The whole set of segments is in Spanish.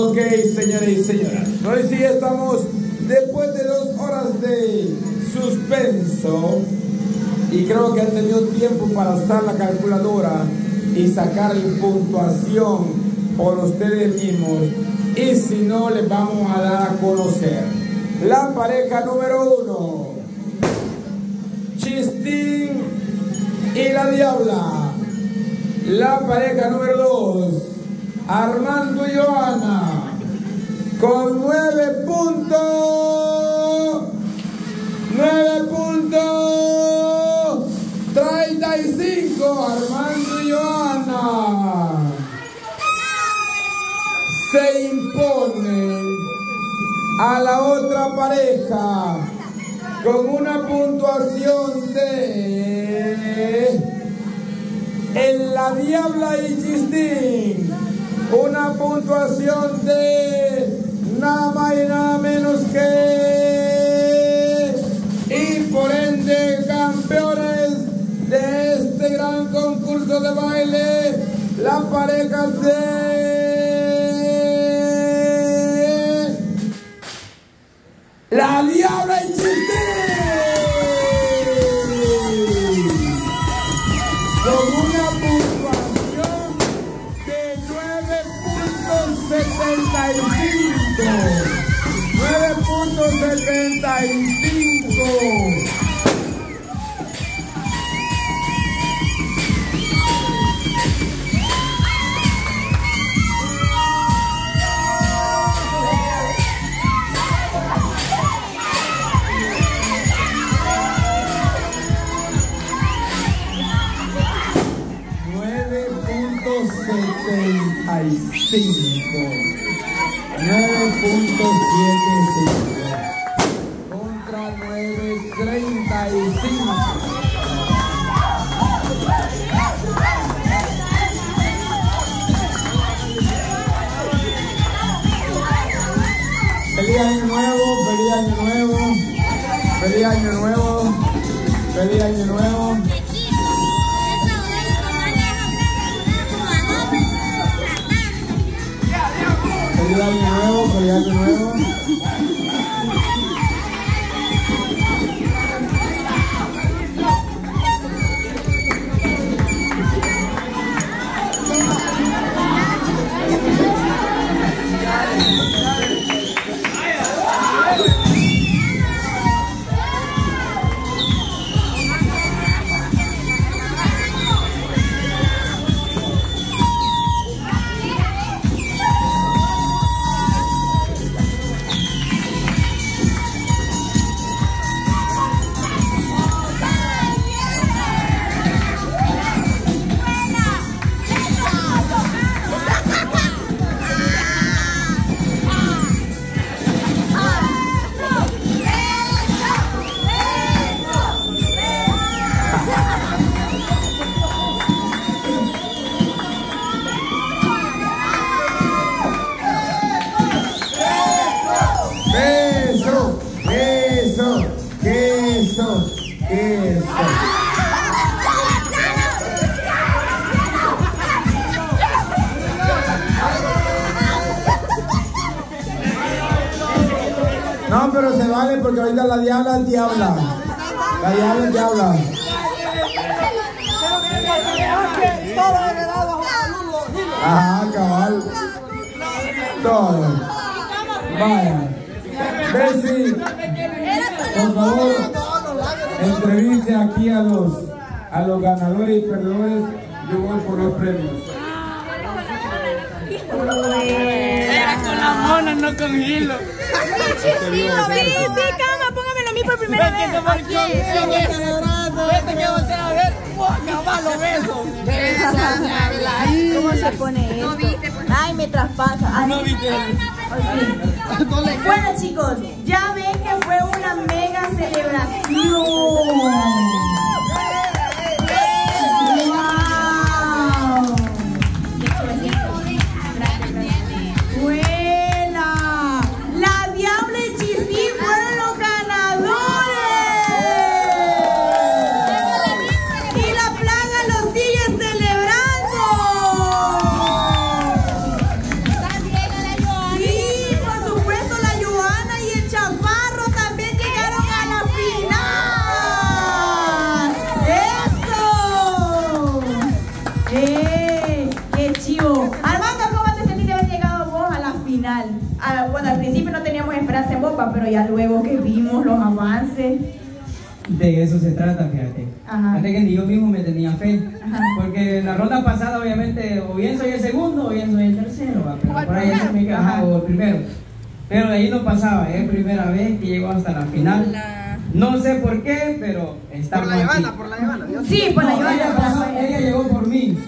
Ok, señores y señoras, hoy sí estamos después de 2 horas de suspenso y creo que han tenido tiempo para usar la calculadora y sacar la puntuación por ustedes mismos, y si no les vamos a dar a conocer la pareja número 1, Chistín y La Diabla. La pareja número 2, Armando y Joana, con 9.35, Armando y Joana se imponen a la otra pareja con una puntuación de La Diabla y Chistín, una puntuación de nada más y nada menos que, y por ende campeones de este gran concurso de baile, la pareja de La Diabla y Chistín, con una puntuación de 9.75. Feliz año nuevo. Feliz año nuevo. No, pero se vale porque ahorita la diabla. Ajá, cabal. Todo. Vaya. Bessy, por favor, entreviste aquí a los ganadores y perdedores. Yo voy por los premios. Era con la mona, no con hilo. Sí, cama, póngamelo a mí por primera vez. ¿Cómo se pone esto? Ay, me traspasa. Bueno, chicos, ya ven que fue una mega celebración. final. Bueno, al principio no teníamos esperanza en Bopa, pero ya luego que vimos los avances. De eso se trata, fíjate. Fíjate que ni yo mismo me tenía fe. Ajá. Porque en la ronda pasada, obviamente, o bien soy el segundo, o bien soy el tercero. Pero por ahí es mi caja, o el primero. Pero de ahí no pasaba, es primera vez que llego hasta la final. No sé por qué, pero está por la Joana, por la Joana. Sí, por la Joana. Ella llegó por mí.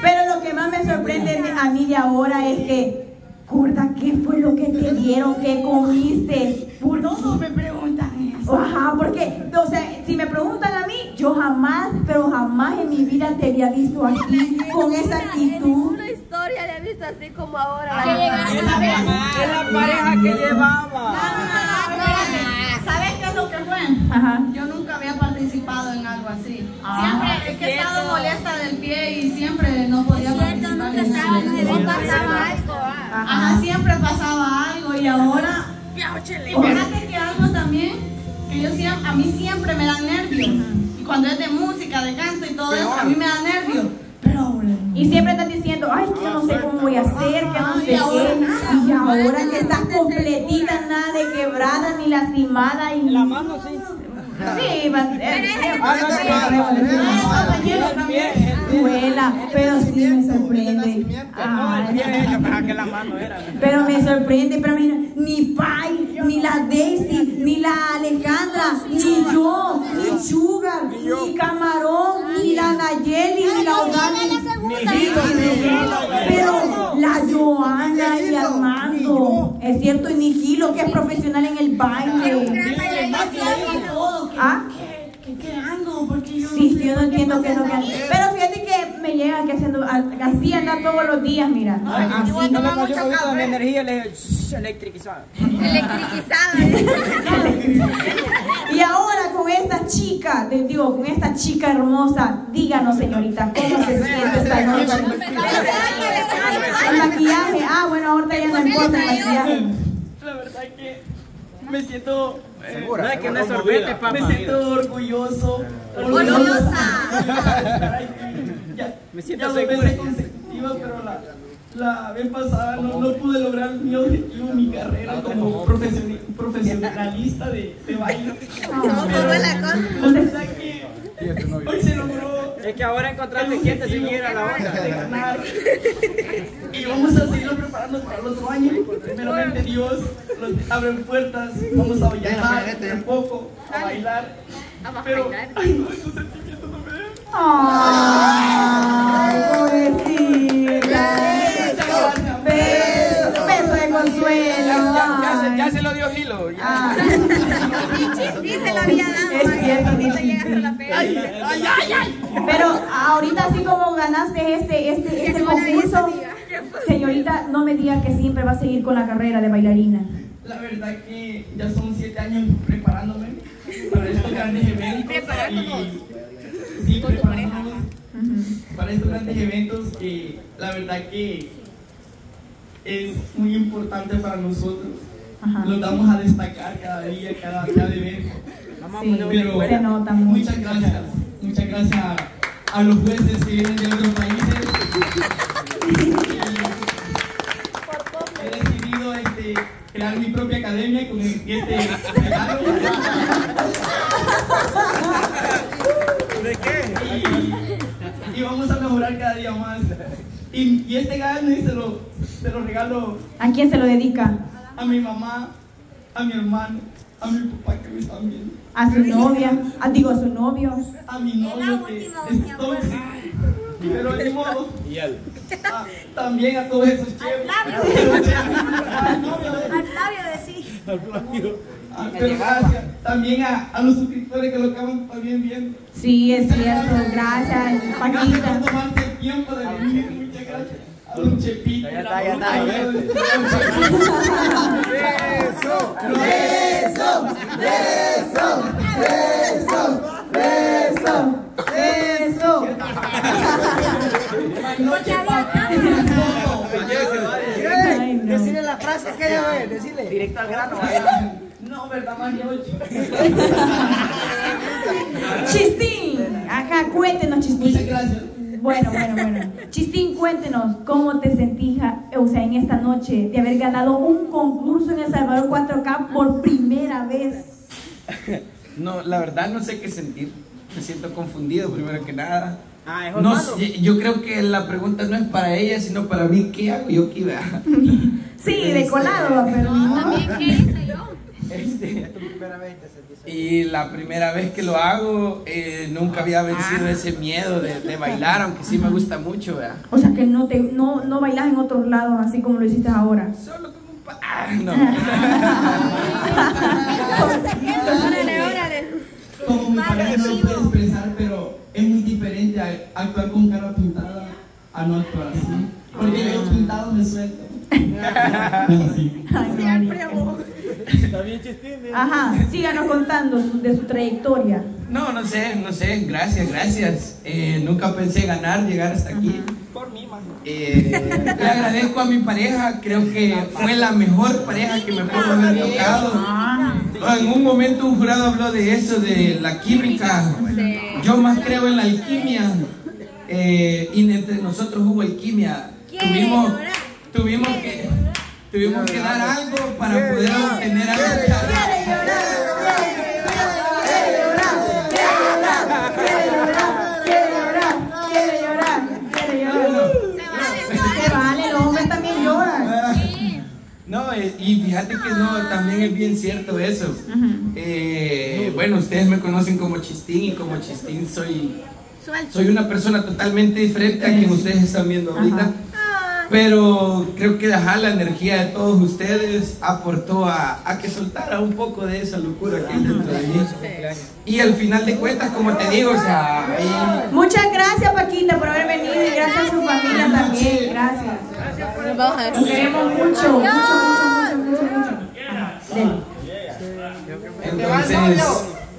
Pero lo que más me sorprende a mí de ahora es que, gorda, ¿qué fue lo que te dieron? ¿Qué comiste? ¿Por qué? No me preguntan eso. Ajá, porque, o sea, si me preguntan a mí, yo jamás, pero jamás en mi vida te había visto aquí con esa actitud. Historia le he visto así como ahora. Es la pareja que llevaba. No, ¿sabes qué es lo que fue? Ajá. Yo nunca había participado en algo así. Siempre es que he estado molesta del pie y siempre no podía participar. Ajá, siempre pasaba algo y ahora. Fíjate que algo también que yo siempre, a mí siempre me da nervios. Y cuando es de música, de canto y todo eso, a mí me da nervios. Y siempre están diciendo, ay, que yo no sé cómo voy a hacer, que no sé qué. Y ahora que estás completita, nada de quebrada ni lastimada. Y la mano, sí. Sí, pero sí me sorprende. Pero me sorprende, pero mira, ni Pai, ni la Daisy, ni la Alejandra, ni yo, ni Sugar, ni Camarón, ni la Nayeli, ni la Odalys. Pero la Joana y Armando, es cierto, y Nigilo, que es profesional en el baile. ¿Ah? ¿Qué ando? Porque yo sí, yo no entiendo qué es lo que ando. Pero fíjate que me llega que así andan todos los días, mira. Así toma mucho café. La energía electriquizada. Y ahora con esta chica, te digo, con esta chica hermosa, díganos, señorita, ¿cómo se siente esta noche? El maquillaje, bueno, ahorita ya no importa el maquillaje. La verdad que me siento... no es que no es sorbete, papá. Me siento orgulloso. ¡Orgullosa! Me siento segura. Pero la vez pasada no pude lograr mi objetivo, mi carrera como profesionalista de baile. Hoy se logró. Es que ahora encontraste quien te siguiera la onda. Y vamos a seguir preparándonos para los baños. Primeramente Dios, abre puertas, vamos a viajar un poco, a bailar. Pero, ay no, esos sentimientos no me dan. Ay, pobrecita. Beso de consuelo. Ya se lo dio Hilo. Chistín se lo había dado. Es cierto. Ay, ay, ay. Pero ahorita así como ganaste este concurso, señorita, no me diga que siempre va a seguir con la carrera de bailarina. La verdad que ya son 7 años preparándome para estos grandes eventos. Sí, preparándonos para estos grandes eventos que la verdad que es muy importante para nosotros. Los damos a destacar cada día, cada evento. Sí, pero se nota mucho. Muchas gracias a los jueces que vienen de otros países. He decidido crear mi propia academia con este regalo. ¿De qué? Y vamos a mejorar cada día más. Y este gano se lo regalo. ¿A quién se lo dedica? A mi mamá, a mi hermano, a mi papá que me está viendo. A su novia, a su novio. A mi novio que es tóxico. Pero de modo, también a todos esos chéveres. Al novio de sí. Al novio. Pero gracias también a los suscriptores que lo acaban también viendo. Sí, es cierto, gracias. Paquita. Tiempo de venir, muchas gracias. A un chepito. Ya está. Beso. Decirle la frase que ella ve, decirle. Directo al grano. No, verdad, más Chistín. Cuéntenos, Chistín. Muchas gracias. Bueno. Chistín, cuéntenos cómo te sentís, o sea, en esta noche de haber ganado un concurso en El Salvador 4K por primera vez. No, la verdad no sé qué sentir. Me siento confundido primero que nada. Ah, no, yo creo que la pregunta no es para ella, sino para mí. ¿Qué hago yo aquí? Sí, de colado, pero no. También, ¿qué hice yo? Es tu primera vez, y la primera vez que lo hago, nunca había vencido ese miedo de bailar, aunque sí me gusta mucho, ¿verdad? O sea que no bailas en otros lados así como lo hiciste ahora. Solo como un no. Como mi pareja no puede expresar, pero es muy diferente a actuar con cara pintada a no actuar así. Porque yo pintado me suelto. Siempre a vos. Está bien, Chistín. Ajá, síganos contando de su trayectoria. No sé, gracias. Nunca pensé ganar, llegar hasta aquí. Por mí, mano. Le agradezco a mi pareja, creo que fue la mejor pareja que me pudo haber tocado. En un momento un jurado habló de eso, de la química. Yo más creo en la alquimia. Y entre nosotros hubo alquimia. Tuvimos que dar algo para poder obtener algo. No, y fíjate que no, también es bien cierto eso. Bueno, ustedes me conocen como Chistín, y como Chistín soy una persona totalmente diferente a quien ustedes están viendo ahorita. Pero creo que dejar la energía de todos ustedes aportó a que soltara un poco de esa locura que hay dentro de mí. Y al final de cuentas, como te digo, muchas gracias, Paquita, por haber venido, y gracias a su familia también. Gracias. Gracias por el... Queremos mucho. Entonces,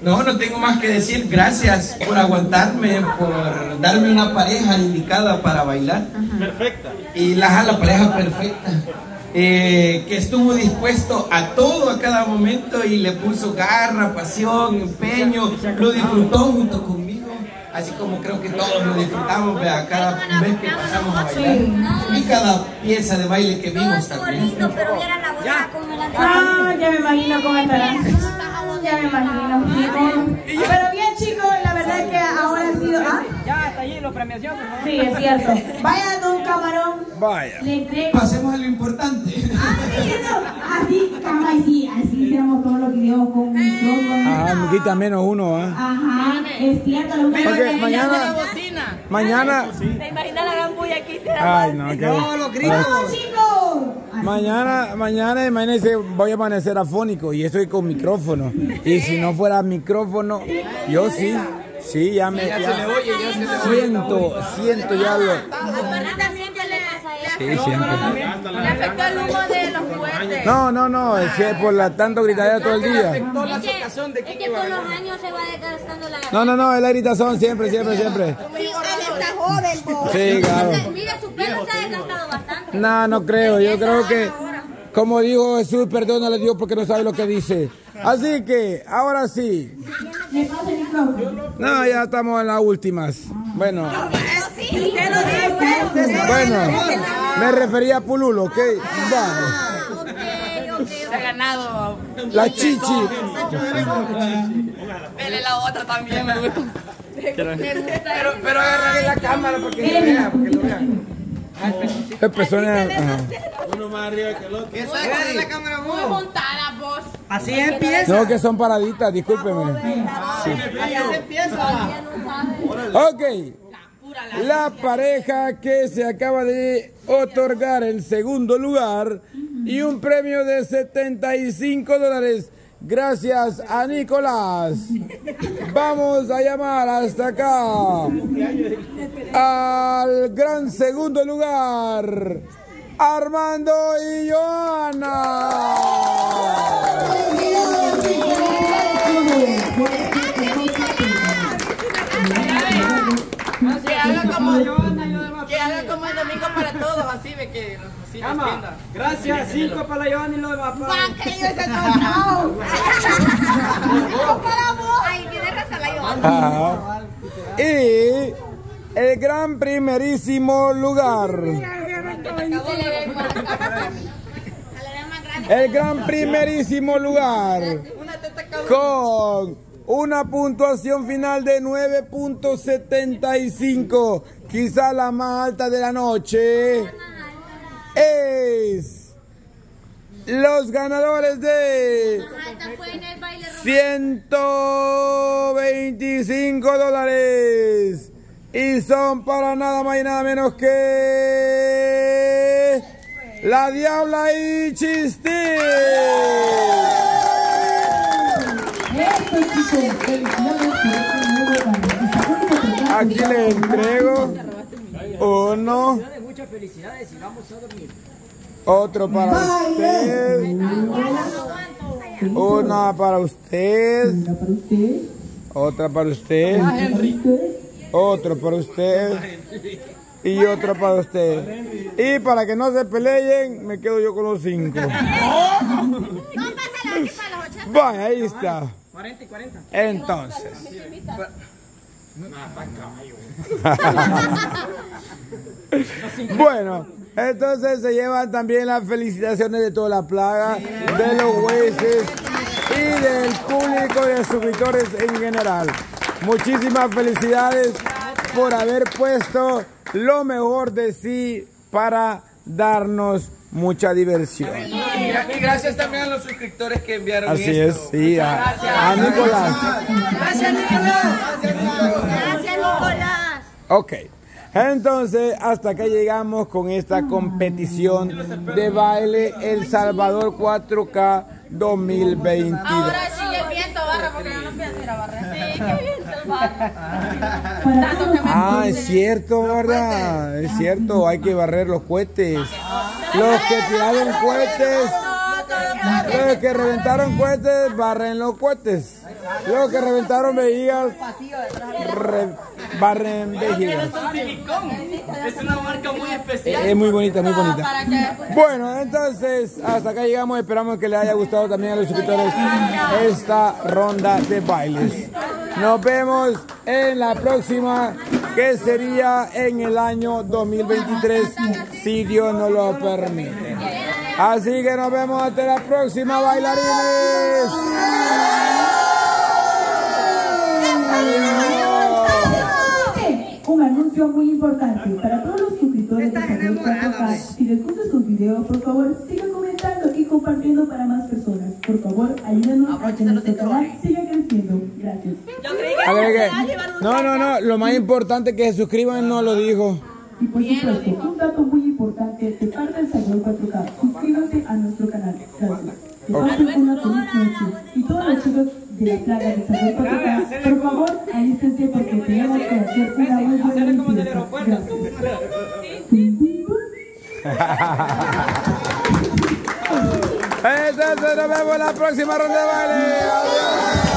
no tengo más que decir. Gracias por aguantarme, por darme una pareja indicada para bailar. Perfecta. Y la pareja perfecta, que estuvo dispuesto a todo, a cada momento, y le puso garra, pasión, empeño, lo disfrutó junto conmigo, así como creo que todos lo disfrutamos cada vez que pasamos a bailar, y cada pieza de baile que vimos también. Ya me imagino cómo estará. Pero bien, chicos, la verdad es que ahora ha sido... Ya, hasta allí la premiación. Sí, es cierto. Vaya, don Camarón. Vaya. Pasemos a lo importante. Así hicimos todos los videos con un... Quita menos uno, Ajá, es cierto. Porque mañana... Mañana... ¿Te imaginas la gran bulla aquí? Ay, no, no, los gritos. ¡No, chicos! Mañana, imagínense, voy a amanecer afónico, y estoy con micrófono. Y si no fuera micrófono, yo sí, ya me siento ya lo... Sí, siempre. Le afectó el humo de los fuertes. No, es que por la tanto gritadera todo el día. Es que con los años se va desgastando la garganta. No, es la gritazón siempre. Sí, él está joven, vos. Sí, claro. Mira, su pelo se ha desgastado bastante. No creo, yo creo que, como dijo Jesús, perdónale a Dios porque no sabe lo que dice. Así que, ahora sí. No, ya estamos en las últimas. Bueno. Me refería a Pululo, ¿ok? Ok. Se ha ganado. La chichi. Dele la otra también, me gusta. Pero agarrarle la cámara porque lo vean. Uno más arriba que el otro. Eso es la cámara muy montada, vos. Así empieza. No, que son paraditas, discúlpeme. Sí. Allá se empieza. Ok. La pareja que se acaba de otorgar el segundo lugar y un premio de $75, gracias a Nicolás. Vamos a llamar hasta acá al gran segundo lugar, Armando y Joana. Que haga como el domingo para todos, así de que así nos entienda. Gracias, 5 para la Joana y los demás. Ay, tiene razón la Joana. Y el gran primerísimo lugar. El gran primerísimo lugar con una puntuación final de 9.75, quizá la más alta de la noche, es los ganadores de $125 y son para nada más y nada menos que La Diabla y Chistín. Aquí le entrego uno. Muchas felicidades y vamos a dormir. Otro para usted. Una para usted. Otra para usted. Otro para usted. Y otra para usted. Y para que no se peleen, me quedo yo con los 5. Vaya, ahí está. 40 y 40. Entonces. Bueno, entonces se llevan también las felicitaciones de toda la plaga, de los jueces y del público y de sus suscriptores en general. Muchísimas felicidades por haber puesto lo mejor de sí para darnos mucha diversión. Y gracias también a los suscriptores que enviaron. Así esto. Es, sí, a Nicolás. Gracias, Nicolás. Gracias, Nicolás. Ok, entonces hasta acá llegamos con esta competición de baile El Salvador 4K 2022. Ahora sí que viento barra, porque yo no fui a hacer a barra. Sí, que viento barra. Ah, es cierto, ¿verdad? Es cierto, hay que barrer los cohetes. Los que tiraron cohetes, los que reventaron cohetes, barren los cohetes. Los que reventaron vejigas, barren vejigas. Es una marca muy especial. Es muy bonita, muy bonita. Bueno, entonces hasta acá llegamos. Esperamos que les haya gustado también a los suscriptores esta ronda de bailes. Nos vemos en la próxima, que sería en el año 2023, si Dios nos lo permite. Así que nos vemos hasta la próxima, bailarines. Un anuncio muy importante para todos los suscriptores de Salud 4K. Si les gustan estos videos, por favor, sigan comentando y compartiendo para más personas. Por favor, ayúdenos a que nuestro canal siga creciendo. Gracias. No, lo más importante es que se suscriban, no lo digo. Y por supuesto, un dato muy importante de parte del Salvador 4K, suscríbanse a nuestro canal. Gracias. Que pasen una feliz noche. Y todos los chicos de la plaga del Salvador 4K, por favor, alístense porque tenemos que hacer una muy buena fiesta. Gracias. Entonces nos vemos en la próxima ronda de baile. ¡Adiós!